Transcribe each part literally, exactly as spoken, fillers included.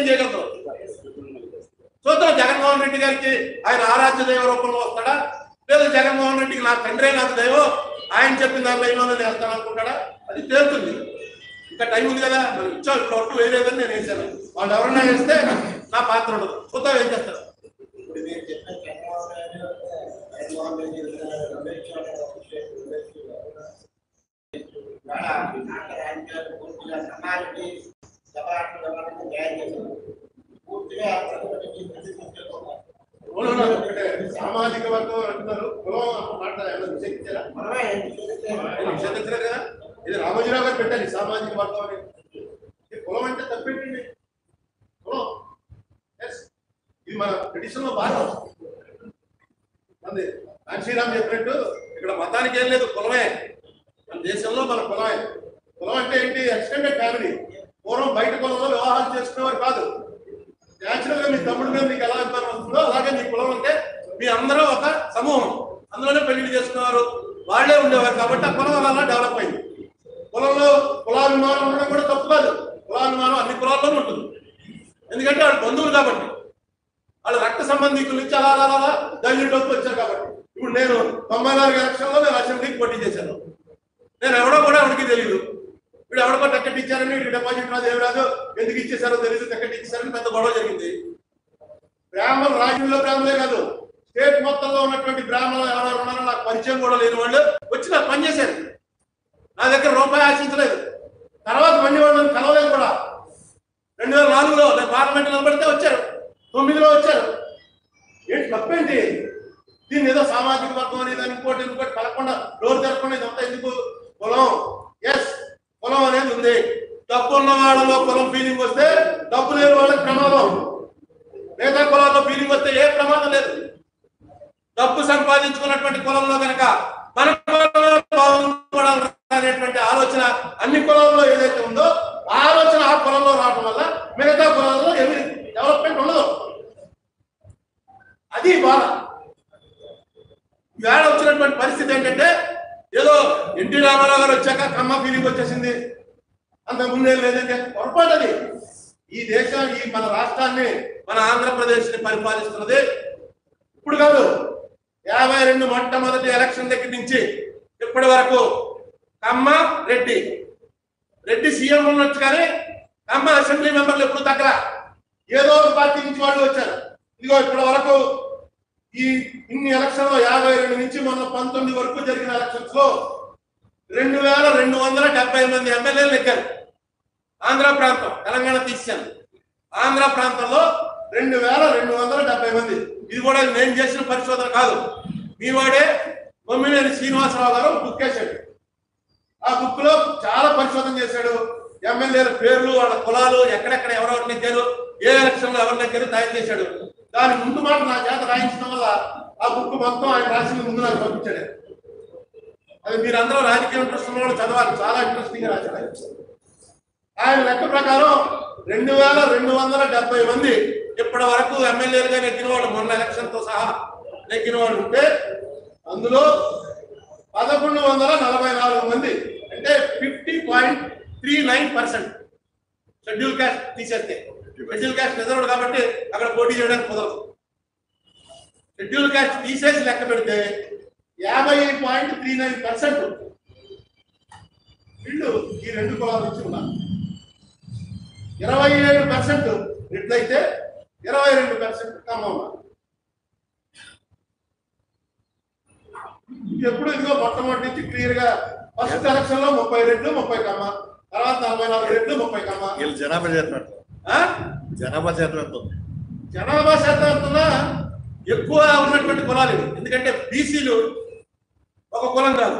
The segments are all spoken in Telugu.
ఏం చేయగలరు. చూద్దాం జగన్మోహన్ రెడ్డి గారికి ఆయన ఆరాధ్య దైవ రూపంలో వస్తాడా, లేదా జగన్మోహన్ రెడ్డికి నా తండ్రే నాకు దైవం ఆయన చెప్పిన దాని దైవంలో చేస్తాను అనుకుంటాడా, అది తేలుతుంది. ఇంకా టైం ఉంది కదా, ఇచ్చా ఇప్పుడు ఒట్టు వేయలేదని నేను వేసాను. వాళ్ళు ఎవరన్నా వేస్తే నా పాత్ర ఉండదు. చూద్దాం ఏం చేస్తాడు. సామాజిక వర్గం అంటున్నారు, కదా ఇది రామోజీరావు గారు పెట్టాలి సామాజిక వర్గం అనేది. కులం అంటే తప్పేంటండి, కులం ఇది మన ట్రెడిషన్ లో భాగం. శ్రీరామ్ చెప్పినట్టు ఇక్కడ మతానికి ఏం లేదు, కులమే మన దేశంలో, మన కులమే. కులం అంటే ఏంటి, ఎక్స్టెండెడ్ ఫ్యామిలీ. పూర్వం బయట కులంలో వివాహాలు చేసుకునేవారు కాదు. న్యాచురల్ గా మీ తమ్ముడు మీద మీకు ఎలా అభిమానం వస్తుందో అలాగే మీ కులం అంటే మీ అందరూ ఒక సమూహం, అందులోనే పెళ్లి చేసుకున్నారు, వాళ్లే ఉండేవారు. కాబట్టి ఆ కులం అలా డెవలప్ అయింది. కులంలో కులాభిమానం ఉండడం కూడా తప్పు కాదు. కులాభిమానం అన్ని కులాల్లోనూ ఉంటుంది, ఎందుకంటే వాళ్ళు బంధువులు కాబట్టి, వాళ్ళు రక్త సంబంధికులు నుంచి అలా అలా అలా దళితులకు వచ్చారు. కాబట్టి ఇప్పుడు నేను తొంభై నాలుగు ఎలక్షన్లో నేను అసెంబ్లీకి పోటీ చేశాను. నేను ఎవడో కూడా ఎవరికి తెలియదు, వీడు ఎవడో టికెట్ ఇచ్చారని వీడు డిపాజిట్ రాదు, ఏం రాదు, ఎందుకు ఇచ్చేసారో తెలియదు, టికెట్ ఇచ్చేసారని పెద్ద గొడవ జరిగింది. బ్రాహ్మణులు రాజ్యంలో బ్రాహ్మణులే కాదు, స్టేట్ మొత్తంలో ఉన్నటువంటి బ్రాహ్మణులు ఎవరెవరు ఉన్నారో నాకు పరిచయం కూడా లేని వాళ్ళు వచ్చి నాకు పని చేశారు. నా దగ్గర రూపాయి ఆశించలేదు. తర్వాత మళ్ళీ వాళ్ళు కలవలేదు కూడా. రెండు వేల నాలుగులో నేను పార్లమెంట్ నిలబడితే వచ్చారు, తొమ్మిదిలో వచ్చారు. ఏంటి తప్పేంటి, దీన్ని ఏదో సామాజిక వర్గం అనేది ఇంకోటి ఇంకోటి కలగకుండా డోర్ తెరకుండా ఇదంతా ఎందుకు. కులం, ఎస్ కులం అనేది ఉంది. డబ్బు ఉన్న వాళ్ళలో కులం ఫీలింగ్ వస్తే డబ్బు లేని వాళ్ళకి ప్రమాదం. మిగతా కులాల్లో ఫీలింగ్ వస్తే ఏ ప్రమాదం లేదు. డబ్బు సంపాదించుకున్నటువంటి కులంలో కనుక మన కులంలో అనేటువంటి ఆలోచన అన్ని కులంలో ఏదైతే ఉందో ఆ ఆలోచన ఆ కులంలో రావడం వల్ల మిగతా కులంలో ఏమి డెవలప్మెంట్ ఉండదు. అది బాధ. వేళ వచ్చినటువంటి పరిస్థితి ఏంటంటే ఏదో ఎన్టీ రామారావు గారు వచ్చాక కమ్మ ఫీలింగ్ వచ్చేసింది, అంతకుముందు ఏం లేదంటే పొరపాటు. అది ఈ దేశం, ఈ మన రాష్ట్రాన్ని, మన ఆంధ్రప్రదేశ్ని పరిపాలిస్తున్నది ఇప్పుడు కాదు. యాభై రెండు మొట్టమొదటి ఎలక్షన్ దగ్గర నుంచి ఇప్పటి వరకు కమ్మ రెడ్డి రెడ్డి సీఎం ఉండొచ్చు, కానీ కమ్మ అసెంబ్లీ మెంబర్లు ఎప్పుడు దగ్గర ఏదో ఒక పార్టీ నుంచి వాళ్ళు వచ్చారు. ఇదిగో ఇప్పటి వరకు ఈ ఇన్ని ఎలక్షన్లో యాభై రెండు నుంచి మొన్న పంతొమ్మిది వరకు జరిగిన ఎలక్షన్స్ లో రెండు వేల రెండు వందల డెబ్బై ఎనిమిది ఎమ్మెల్యేలు ఎక్కారు. ఆంధ్ర ప్రాంతం, తెలంగాణ తీశాను, ఆంధ్ర ప్రాంతంలో రెండు వేల రెండు వందల డెబ్బై మంది. ఇది కూడా నేను చేసిన పరిశోధన కాదు, మీ వాడే కొమ్మినేని శ్రీనివాసరావు గారు బుక్ వేశాడు. ఆ బుక్ లో చాలా పరిశోధన చేశాడు. ఎమ్మెల్యేల పేర్లు, వాళ్ళ కులాలు, ఎక్కడెక్కడ ఎవరెవరు నెగ్గారు, ఏ ఎలక్షన్లో ఎవరు నెగ్గారు తయారు చేశాడు. దాని ముందు మాట నా చేత రాయించడం వల్ల ఆ బుక్ మొత్తం ఆయన రాసిన ముందు నాకు పంపించాడు. అది మీరందరూ రాజకీయ ప్రశ్నలో చదవాలి, చాలా ఇంట్రెస్టింగ్ గా రాశాడు. ఆయన లెక్క ప్రకారం రెండు వేల రెండు వందల డెబ్బై మంది ఇప్పటి వరకు ఎమ్మెల్యేలుగా నెగ్గిన వాళ్ళు, మొన్న ఎలక్షన్తో సహా నెగ్గిన వాళ్ళు ఉంటే అందులో పదకొండు వందల నలభై నాలుగు మంది, అంటే fifty point three nine percent schedule caste తీసేస్తే. షెడ్యూల్ క్యాస్ట్ రిజర్వ్డ్ కాబట్టి అక్కడ పోటీ చేయడానికి కుదరదు. షెడ్యూల్ క్యాస్ట్ తీసేసి లెక్క పెడితే యాభై పాయింట్ త్రీ నైన్ పర్సెంట్ వీళ్ళు ఈ రెండు కులాలు వచ్చి ఉన్నారు. ఇరవై ఏడు పర్సెంట్ రెడ్లయితే ఇరవై రెండు పర్సెంట్ కమ్మ ఉన్నారు. ఎప్పుడు ఇదిగో మొట్టమొదటి నుంచి క్లియర్ గా ఫస్ట్ ఎలక్షన్ లో ముప్పై రెడ్లు ముప్పై కమ్మ, తర్వాత నలభై నాలుగు రెడ్లు ముప్పై కమ్మ. జనాభా చేస్తున్నట్టు జనాభా శాతం జనాభా శాతం ఎక్కువ ఉన్నటువంటి కులాలు. ఎందుకంటే బీసీలు ఒక కులం కాదు.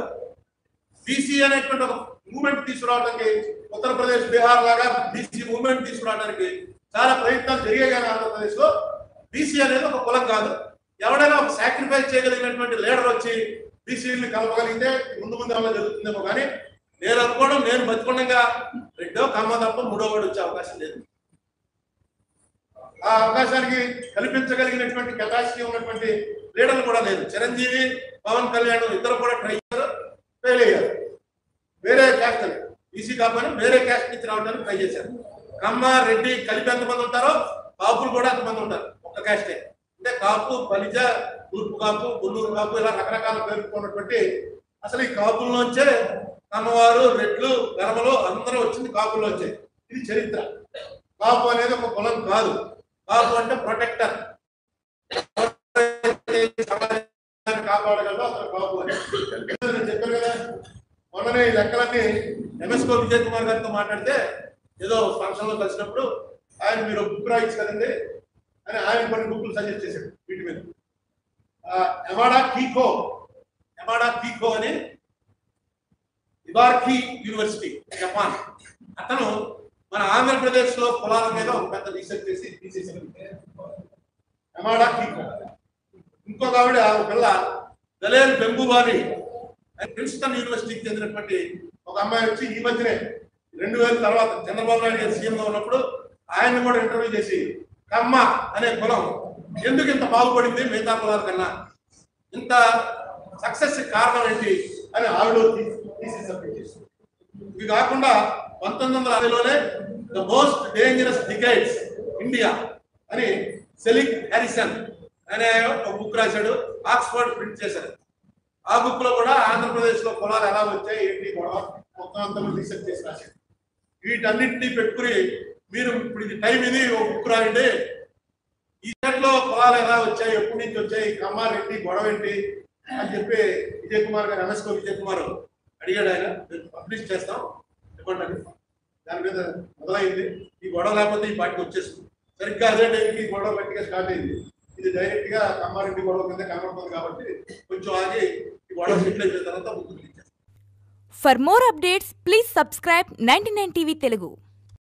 బీసీ అనేటువంటి ఒక మూవ్మెంట్ తీసుకురావడానికి ఉత్తరప్రదేశ్, బీహార్ లాగా బీసీ మూవ్మెంట్ తీసుకురావడానికి చాలా ప్రయత్నాలు జరిగాయి. కానీ ఆంధ్రప్రదేశ్ లో బీసీ అనేది ఒక కులం కాదు. ఎవడైనా ఒక సాక్రిఫైస్ చేయగలిగినటువంటి లీడర్ వచ్చి బీసీని కలపగలిగితే ముందు ముందు ఏమైనా జరుగుతుందేమో. కానీ నేను అనుకోవడం, నేను బతికుండగా రెండో కమ్మ తప్ప మూడో వాడు వచ్చే అవకాశం లేదు. ఆ అవకాశానికి కల్పించగలిగినటువంటి కెపాసిటీ ఉన్నటువంటి లీడర్లు కూడా లేదు. చిరంజీవి, పవన్ కళ్యాణ్ ఇద్దరు కూడా ట్రై చేశారు, ఫెయిల్ అయ్యారు. వేరే క్యాస్ట్, ఈసీ కాకపోయినా వేరే క్యాస్ట్ నుంచి రావడానికి ట్రై చేశారు. Kamma, Reddy, Kalibi anta mandu untaro, Kaapulu kuda anta mandu untaru oka caste ante Kaapu, Balija, Urupu Kaapu, Bulluru Kaapu ila rakarakalu perukonnatvante asalu ee Kaapulu lonche Kammaru, Reddlu, Garamalu andaru vachindi Kaapulu lonche idi charitra Kaapu anedi oka kulam kaadu Kaapu ante protector కాపాడగలరు అతను బాబు అని నేను చెప్పాను కదా. మొన్ననే ఈ లెక్కలన్నీ ఎంఎస్కో విజయ్ కుమార్ గారితో మాట్లాడితే ఏదో ఫంక్షన్ లో కలిసినప్పుడు ఆయన మీరు బుక్ రాయించు కదండి అని ఆయన కొన్ని బుక్లు సజెస్ట్ చేశాడు. వీటి మీద ఎమాడా కీకో ఎమాడా కీకో అని ఇబార్కి యూనివర్సిటీ జపాన్ అతను మన ఆంధ్రప్రదేశ్ లో పొలాల మీద ఒక పెద్ద రీసెర్చ్ చేసి తీసేసాడు. ఎమాడా కీకో. ఇంకొక ఆవిడ పిల్ల దలేల్ బెంబుబారి ప్రిన్స్టన్ యూనివర్సిటీకి చెందినటువంటి ఒక అమ్మాయి వచ్చి ఈ మధ్యనే రెండు వేల తర్వాత చంద్రబాబు నాయుడు గారు సీఎంగా ఉన్నప్పుడు ఆయన్ని కూడా ఇంటర్వ్యూ చేసి కమ్మ అనే కులం ఎందుకు ఇంత బాగుపడింది మిగతా కులాల కన్నా, ఇంత సక్సెస్ కారణం ఏంటి అని ఆవిడ తీసి సబ్మిట్ చేసింది. ఇవి కాకుండా పంతొమ్మిది వందల అరవైలోనే the most dangerous decades India అని సెలిక్ హారిసన్ అనే ఒక బుక్ రాశాడు. ఆక్స్ఫర్డ్ ప్రింట్ చేశారు. ఆ బుక్ లో కూడా ఆంధ్రప్రదేశ్ లో పొలాలు ఎలా వచ్చాయి ఏంటి గొడవ మొత్తం అంతా రీసెర్చ్ చేసి రాశాడు. వీటన్నింటినీ పెట్టుకుని మీరు ఇప్పుడు ఇది టైం ఇది ఒక బుక్ రాయండి, ఈ సెట్లో పొలాలు ఎలా వచ్చాయి, ఎప్పటి నుంచి వచ్చాయి, కమ్మాలు ఏంటి, గొడవ ఏంటి అని చెప్పి విజయ్ కుమార్ గారు ఎంఎస్కో విజయ్ కుమార్ అడిగాడు. ఆయన పబ్లిష్ చేస్తాం చెప్పండి దాని మీద మొదలైంది. ఈ గొడవ లేకపోతే ఈ పార్టీకి వచ్చేస్తుంది. సరిగ్గా అదే టైంకి గొడవ గట్టిగా స్టార్ట్ అయింది. ఇది డైరెక్ట్ గా కమ్మారెడ్డి గొడవ కింద కనబడుతుంది కాబట్టి కొంచెం ఆగి ఈ గొడవ సెటిల్ అయిన తర్వాత ముందుకు. For more updates please subscribe ninety nine TV Telugu.